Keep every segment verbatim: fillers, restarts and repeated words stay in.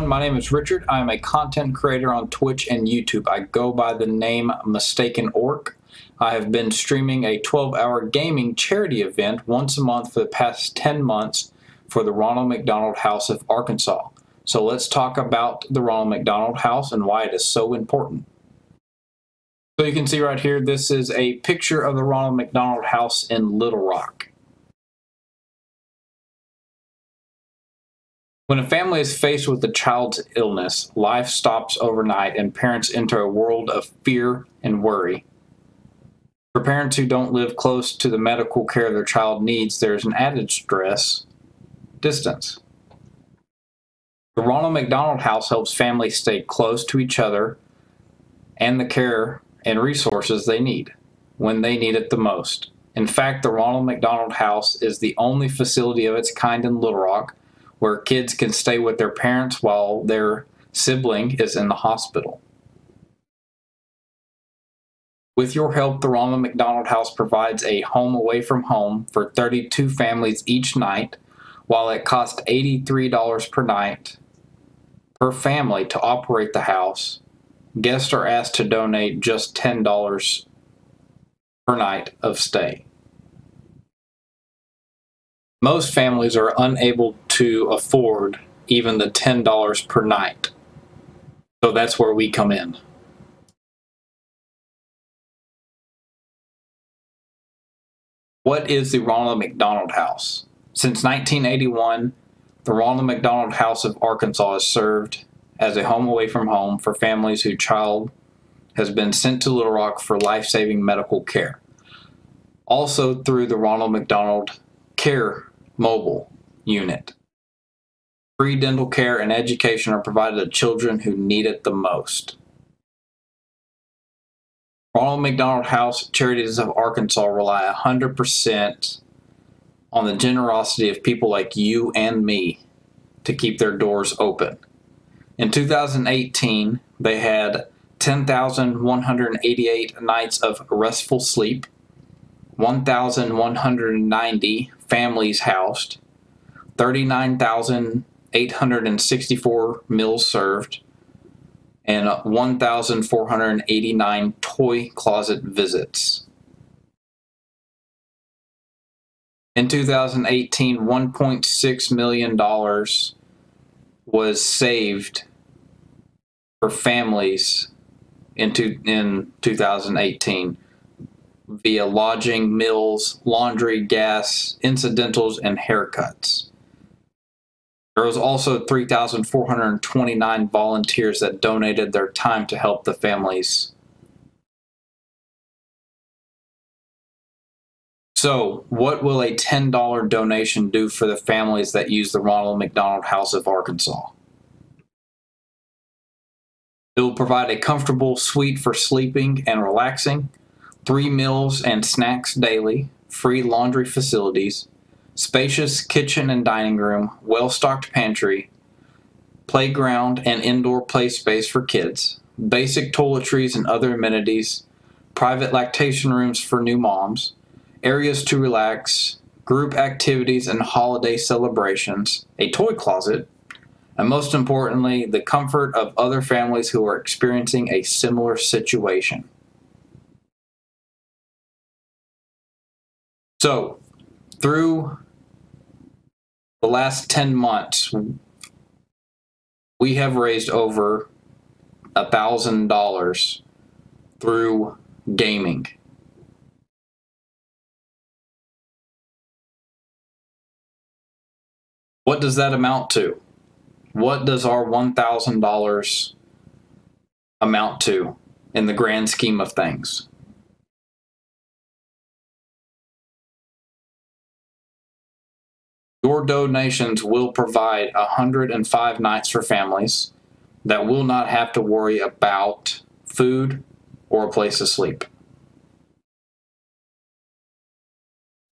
everyone. My name is Richard. I am a content creator on Twitch and YouTube. I go by the name Mistaken Orc. I have been streaming a twelve hour gaming charity event once a month for the past ten months for the Ronald McDonald House of Arkansas. So let's talk about the Ronald McDonald House and why it is so important. So you can see right here, this is a picture of the Ronald McDonald House in Little Rock. When a family is faced with a child's illness, life stops overnight and parents enter a world of fear and worry. For parents who don't live close to the medical care their child needs, there is an added stress, distance. The Ronald McDonald House helps families stay close to each other and the care and resources they need when they need it the most. In fact, the Ronald McDonald House is the only facility of its kind in Little Rock where kids can stay with their parents while their sibling is in the hospital. With your help, the Ronald McDonald House provides a home away from home for thirty-two families each night, while it costs eighty-three dollars per night per family to operate the house. Guests are asked to donate just ten dollars per night of stay. Most families are unable to afford even the ten dollars per night. So that's where we come in. What is the Ronald McDonald House? Since nineteen eighty-one, the Ronald McDonald House of Arkansas has served as a home away from home for families whose child has been sent to Little Rock for life-saving medical care. Also through the Ronald McDonald Care Mobile Unit. Free dental care and education are provided to children who need it the most. Ronald McDonald House Charities of Arkansas rely one hundred percent on the generosity of people like you and me to keep their doors open. In two thousand eighteen, they had ten thousand one hundred eighty-eight nights of restful sleep, one thousand one hundred ninety families housed, thirty-nine thousand eight hundred sixty-four meals served, and one thousand four hundred eighty-nine toy closet visits. In two thousand eighteen, one point six million dollars was saved for families in, two, in two thousand eighteen via lodging, meals, laundry, gas, incidentals, and haircuts. There was also three thousand four hundred twenty-nine volunteers that donated their time to help the families. So, what will a ten dollar donation do for the families that use the Ronald McDonald House of Arkansas? It will provide a comfortable suite for sleeping and relaxing, three meals and snacks daily, free laundry facilities, spacious kitchen and dining room, well-stocked pantry, playground and indoor play space for kids, basic toiletries and other amenities, private lactation rooms for new moms, areas to relax, group activities and holiday celebrations, a toy closet, and most importantly, the comfort of other families who are experiencing a similar situation. So, through the last ten months, we have raised over one thousand dollars through gaming. What does that amount to? What does our one thousand dollars amount to in the grand scheme of things? Your donations will provide one hundred five nights for families that will not have to worry about food or a place to sleep.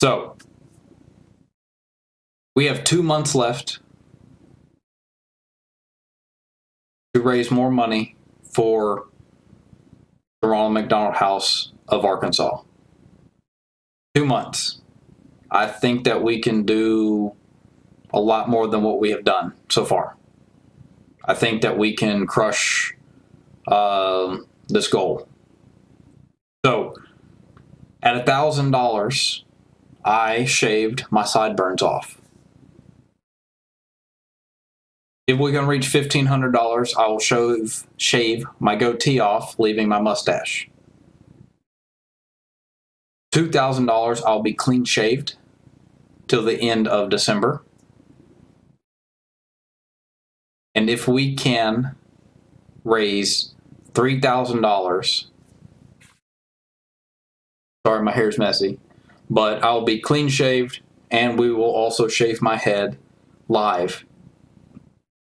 So, we have two months left to raise more money for the Ronald McDonald House of Arkansas. Two months. I think that we can do a lot more than what we have done so far. I think that we can crush uh, this goal. So at a thousand dollars, I shaved my sideburns off. If we can reach fifteen hundred dollars, I will shave, shave my goatee off, leaving my mustache. two thousand dollars, I'll be clean shaved till the end of December. And if we can raise three thousand dollars, sorry, my hair's messy, but I'll be clean shaved, and we will also shave my head live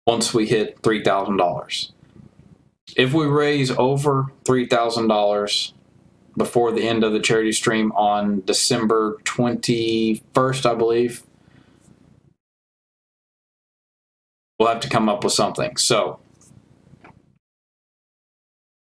once we hit three thousand dollars. If we raise over three thousand dollars before the end of the charity stream on December twenty-first, I believe, we'll have to come up with something. So,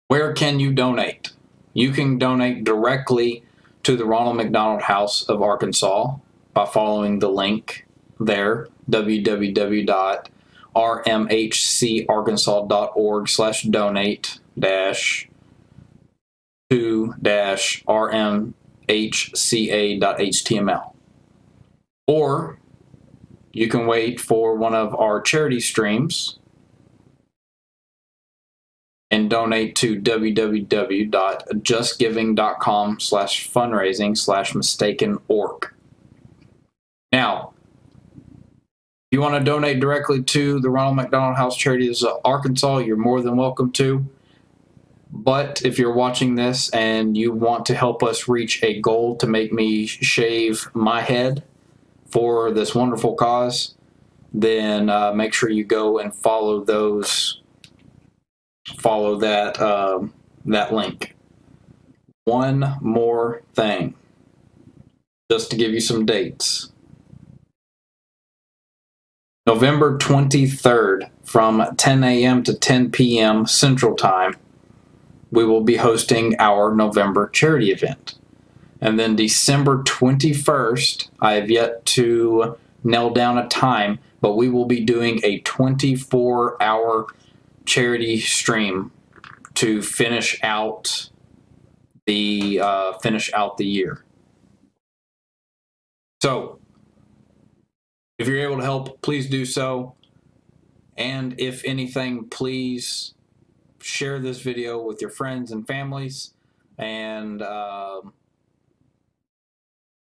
where can you donate? You can donate directly to the Ronald McDonald House of Arkansas by following the link there, www.rmhcarkansas.org slash donate dash to dash rmhca.html. Or you can wait for one of our charity streams and donate to www.justgiving.com slash fundraising slash mistaken orc. Now, if you want to donate directly to the Ronald McDonald House Charities of Arkansas, you're more than welcome to. But if you're watching this and you want to help us reach a goal to make me shave my head for this wonderful cause, then uh, make sure you go and follow those, follow that, uh, that link. One more thing, just to give you some dates. November twenty-third, from ten A M to ten P M Central Time, we will be hosting our November charity event. And then December twenty-first, I have yet to nail down a time, but we will be doing a twenty-four hour charity stream to finish out the uh, finish out the year. So, if you're able to help, please do so. And if anything, please share this video with your friends and families. And uh,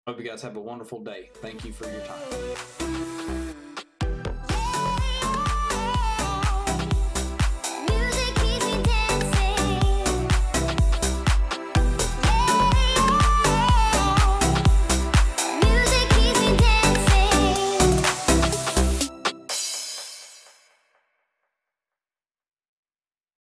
hope you guys have a wonderful day. Thank you for your time.